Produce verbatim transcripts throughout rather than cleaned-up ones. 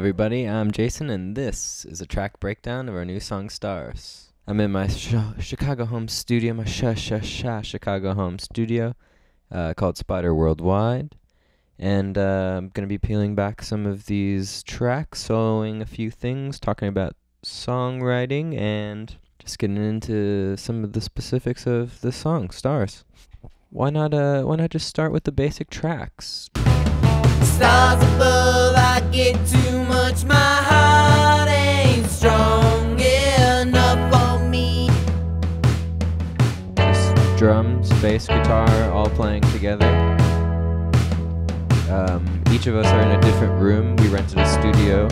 everybody, I'm Jason, and this is a track breakdown of our new song, Stars. I'm in my sh Chicago home studio, my sh sh sh Chicago home studio uh, called Spider Worldwide, and uh, I'm going to be peeling back some of these tracks, soloing a few things, talking about songwriting, and just getting into some of the specifics of the song, Stars. Why not, uh, why not just start with the basic tracks? Stars above, I get too much, my heart ain't strong enough for me. Just drums, bass, guitar, all playing together. Um, each of us are in a different room. We rented a studio.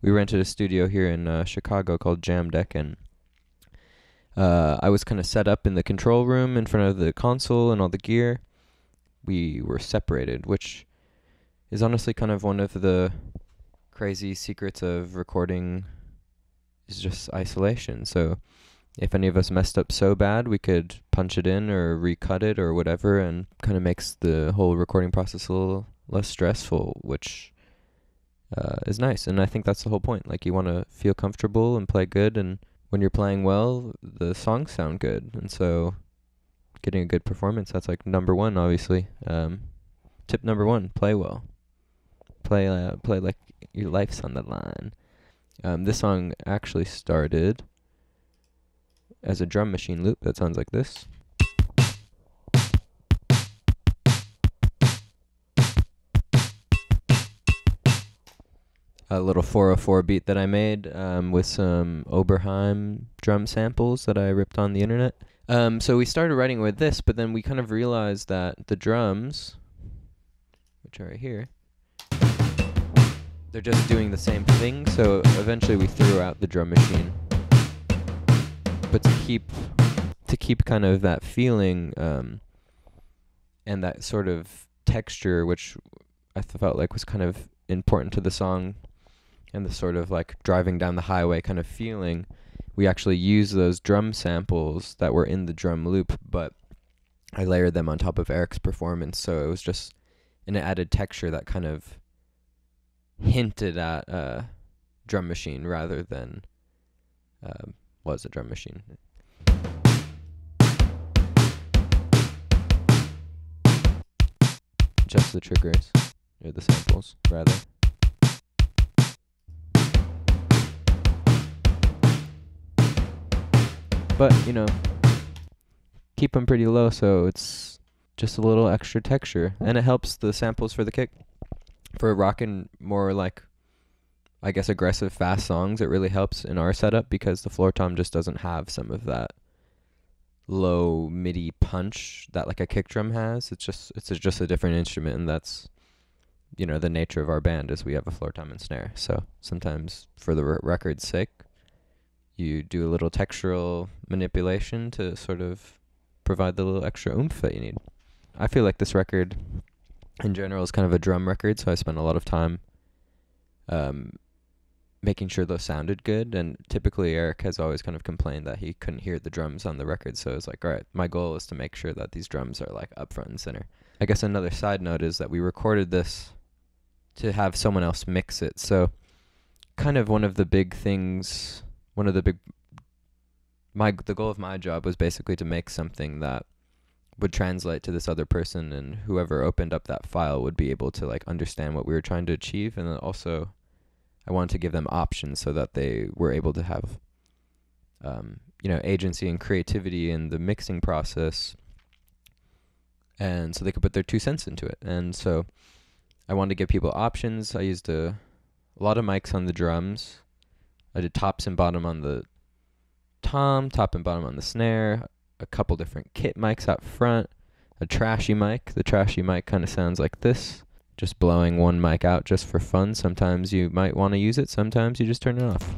We rented a studio here in uh, Chicago called Jam Deck, and uh, I was kind of set up in the control room in front of the console and all the gear. We were separated, which is honestly kind of one of the crazy secrets of recording, is just isolation. So if any of us messed up so bad, we could punch it in or recut it or whatever, and kind of makes the whole recording process a little less stressful, which uh, is nice. And I think that's the whole point. Like, you want to feel comfortable and play good, and when you're playing well, the songs sound good. And so getting a good performance, that's like number one, obviously. Um, tip number one, play well. Play, uh, play like your life's on the line. Um, this song actually started as a drum machine loop that sounds like this. A little four oh four beat that I made um, with some Oberheim drum samples that I ripped on the internet. Um, so we started writing with this, but then we kind of realized that the drums, which are right here, they're just doing the same thing, so eventually we threw out the drum machine. But to keep to keep kind of that feeling um, and that sort of texture, which I felt like was kind of important to the song, and the sort of like driving down the highway kind of feeling, we actually used those drum samples that were in the drum loop, but I layered them on top of Eric's performance, so it was just an added texture that kind of hinted at a drum machine rather than uh, was a drum machine. Just the triggers, or the samples, rather. But, you know, keep them pretty low, so it's just a little extra texture, and it helps the samples for the kick. For rocking more, like, I guess, aggressive, fast songs, it really helps in our setup because the floor tom just doesn't have some of that low MIDI punch that, like, a kick drum has. It's just it's a, just a different instrument, and that's, you know, the nature of our band is we have a floor tom and snare. So sometimes, for the r record's sake, you do a little textural manipulation to sort of provide the little extra oomph that you need. I feel like this record in general is kind of a drum record, so I spent a lot of time um, making sure those sounded good, and typically Eric has always kind of complained that he couldn't hear the drums on the record, so it's like, all right, my goal is to make sure that these drums are like up front and center. I guess another side note is that we recorded this to have someone else mix it, so kind of one of the big things, one of the big, my the goal of my job was basically to make something that would translate to this other person, and whoever opened up that file would be able to like understand what we were trying to achieve. And then also I wanted to give them options so that they were able to have, um, you know, agency and creativity in the mixing process. And so they could put their two cents into it. And so I wanted to give people options. I used a, a lot of mics on the drums. I did tops and bottom on the tom, top and bottom on the snare, a couple different kit mics out front, a trashy mic. The trashy mic kind of sounds like this, just blowing one mic out just for fun. Sometimes you might want to use it, sometimes you just turn it off.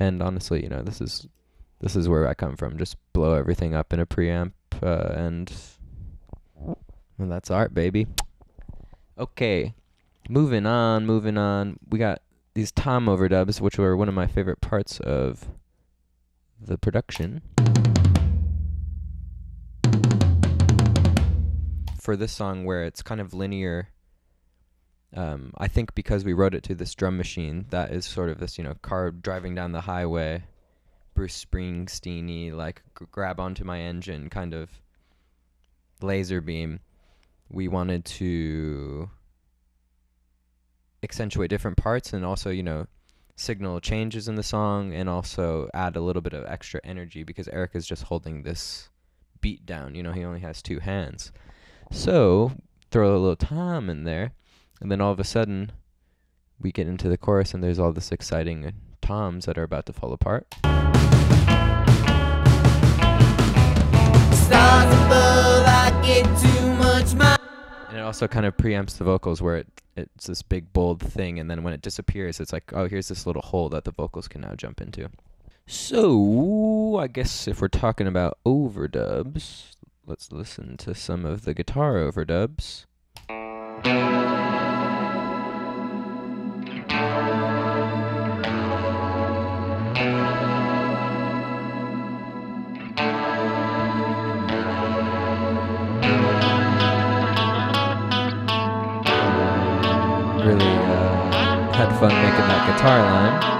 And honestly, you know, this is this is where I come from. Just blow everything up in a preamp, uh, and well, that's art, baby. Okay, moving on, moving on. We got these tom overdubs, which were one of my favorite parts of the production. for this song where it's kind of linear. Um, I think because we wrote it to this drum machine, that is sort of this, you know, car driving down the highway, Bruce Springsteen-y, like g grab onto my engine kind of laser beam. We wanted to accentuate different parts and also, you know, signal changes in the song and also add a little bit of extra energy because Eric is just holding this beat down. You know, he only has two hands. So throw a little tom in there. And then all of a sudden, we get into the chorus and there's all this exciting toms that are about to fall apart. Stars above, I get too much my and it also kind of preempts the vocals where it, it's this big, bold thing. And then when it disappears, it's like, oh, here's this little hole that the vocals can now jump into. So I guess if we're talking about overdubs, let's listen to some of the guitar overdubs. Really uh, had fun making that guitar line.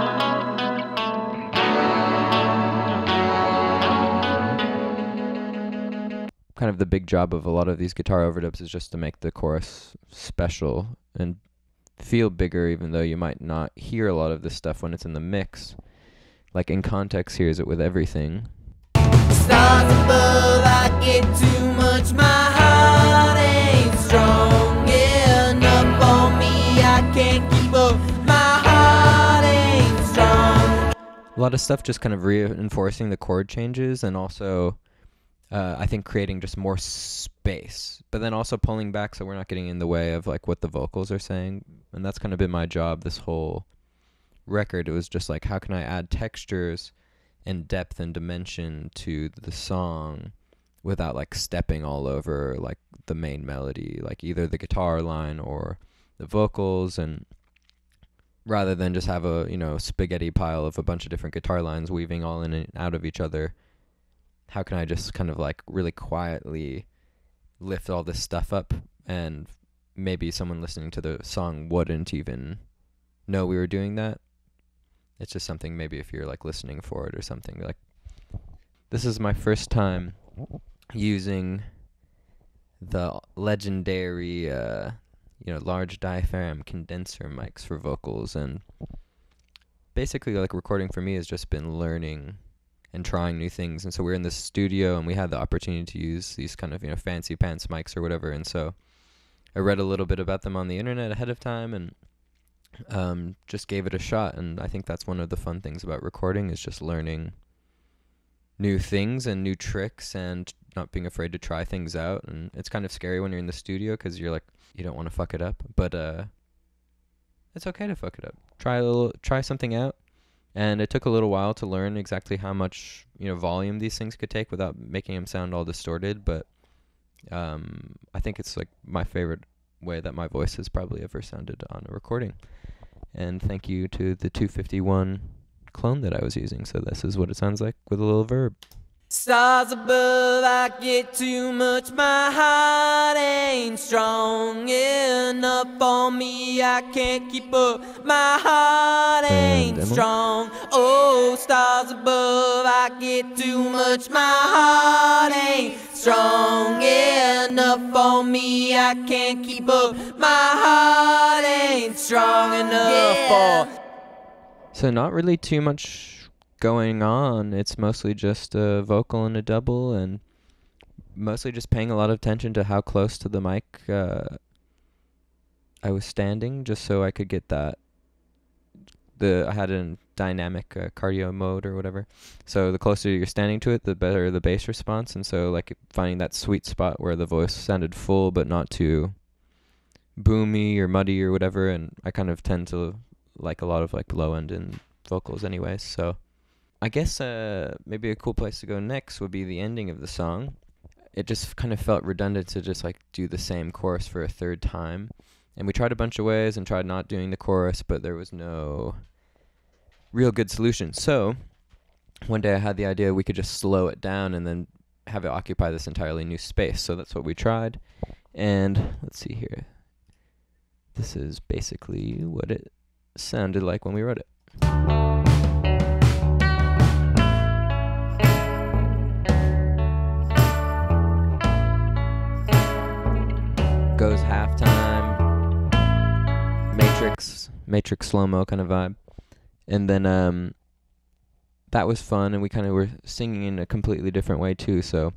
Kind of the big job of a lot of these guitar overdubs is just to make the chorus special and feel bigger, even though you might not hear a lot of this stuff when it's in the mix. Like in context, here's it with everything. Stars above, I get too much, my heart ain't strong enough on me. I can't keep up, my heart ain't strong. A lot of stuff just kind of reinforcing the chord changes and also uh, I think creating just more space, but then also pulling back so we're not getting in the way of like what the vocals are saying. And that's kind of been my job this whole record. It was just like, how can I add textures and depth and dimension to the song without like stepping all over like the main melody, like either the guitar line or the vocals, and rather than just have a, you know, spaghetti pile of a bunch of different guitar lines weaving all in and out of each other, how can I just kind of like really quietly lift all this stuff up, and maybe someone listening to the song wouldn't even know we were doing that. It's just something maybe if you're like listening for it or something. Like, this is my first time using the legendary uh you know, large diaphragm condenser mics for vocals, and basically like recording for me has just been learning and trying new things. And so we're in this studio and we had the opportunity to use these kind of, you know, fancy pants mics or whatever. And so I read a little bit about them on the internet ahead of time and um, just gave it a shot. And I think that's one of the fun things about recording is just learning new things and new tricks and not being afraid to try things out. And it's kind of scary when you're in the studio because you're like, you don't want to fuck it up, but uh, it's okay to fuck it up. Try a little, try something out. And it took a little while to learn exactly how much, you know, volume these things could take without making them sound all distorted. But um, I think it's like my favorite way that my voice has probably ever sounded on a recording. And thank you to the two fifty-one clone that I was using. So this is what it sounds like with a little verb. Stars above, I get too much, my heart ain't strong enough on me, I can't keep up, my heart ain't strong. Oh, stars above, I get too much, my heart ain't strong enough on me, I can't keep up, my heart ain't strong enough for. So not really too much going on. It's mostly just a vocal and a double, and mostly just paying a lot of attention to how close to the mic uh, I was standing, just so I could get that. The I had a dynamic uh, cardio mode or whatever, so the closer you're standing to it, the better the bass response. And so like finding that sweet spot where the voice sounded full but not too boomy or muddy or whatever. And I kind of tend to like a lot of like low end in vocals anyways, so I guess uh, maybe a cool place to go next would be the ending of the song. It just kind of felt redundant to just like do the same chorus for a third time. And we tried a bunch of ways and tried not doing the chorus, but there was no real good solution. So one day I had the idea we could just slow it down and then have it occupy this entirely new space. So that's what we tried. And let's see here. This is basically what it sounded like when we wrote it. Goes halftime, Matrix, Matrix slow-mo kind of vibe. And then um, that was fun, and we kind of were singing in a completely different way too, so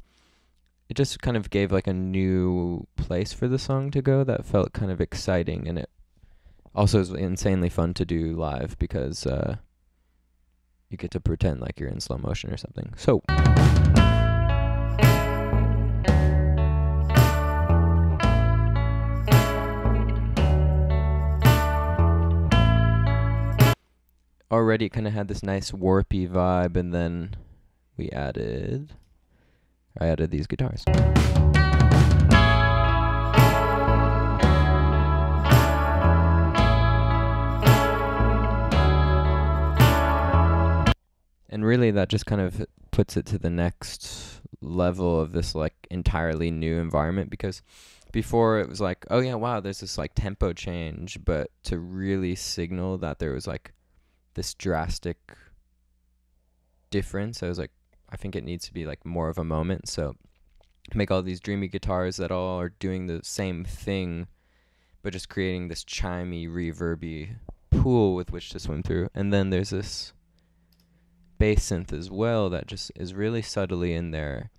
it just kind of gave like a new place for the song to go that felt kind of exciting, and it also is insanely fun to do live because uh, you get to pretend like you're in slow motion or something. So... already kind of had this nice warpy vibe, and then we added, I added these guitars. And really that just kind of puts it to the next level of this like entirely new environment, because before it was like, oh yeah, wow, there's this like tempo change, but to really signal that there was like this drastic difference, I was like, I think it needs to be like more of a moment. So make all these dreamy guitars that all are doing the same thing, but just creating this chimey, reverby pool with which to swim through. And then there's this bass synth as well that just is really subtly in there.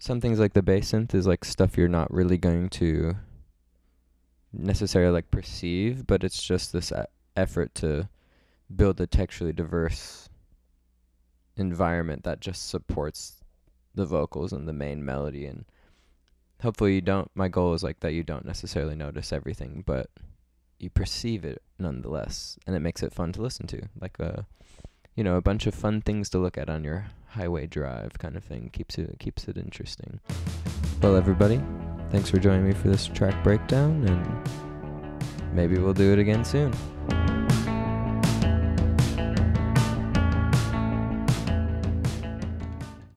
Some things like the bass synth is like stuff you're not really going to necessarily like perceive, but it's just this e effort to build a texturally diverse environment that just supports the vocals and the main melody, and hopefully you don't, my goal is like that you don't necessarily notice everything, but you perceive it nonetheless, and it makes it fun to listen to, like a you know, a bunch of fun things to look at on your highway drive kind of thing. Keeps it, keeps it interesting. Well, everybody, thanks for joining me for this track breakdown, and maybe we'll do it again soon.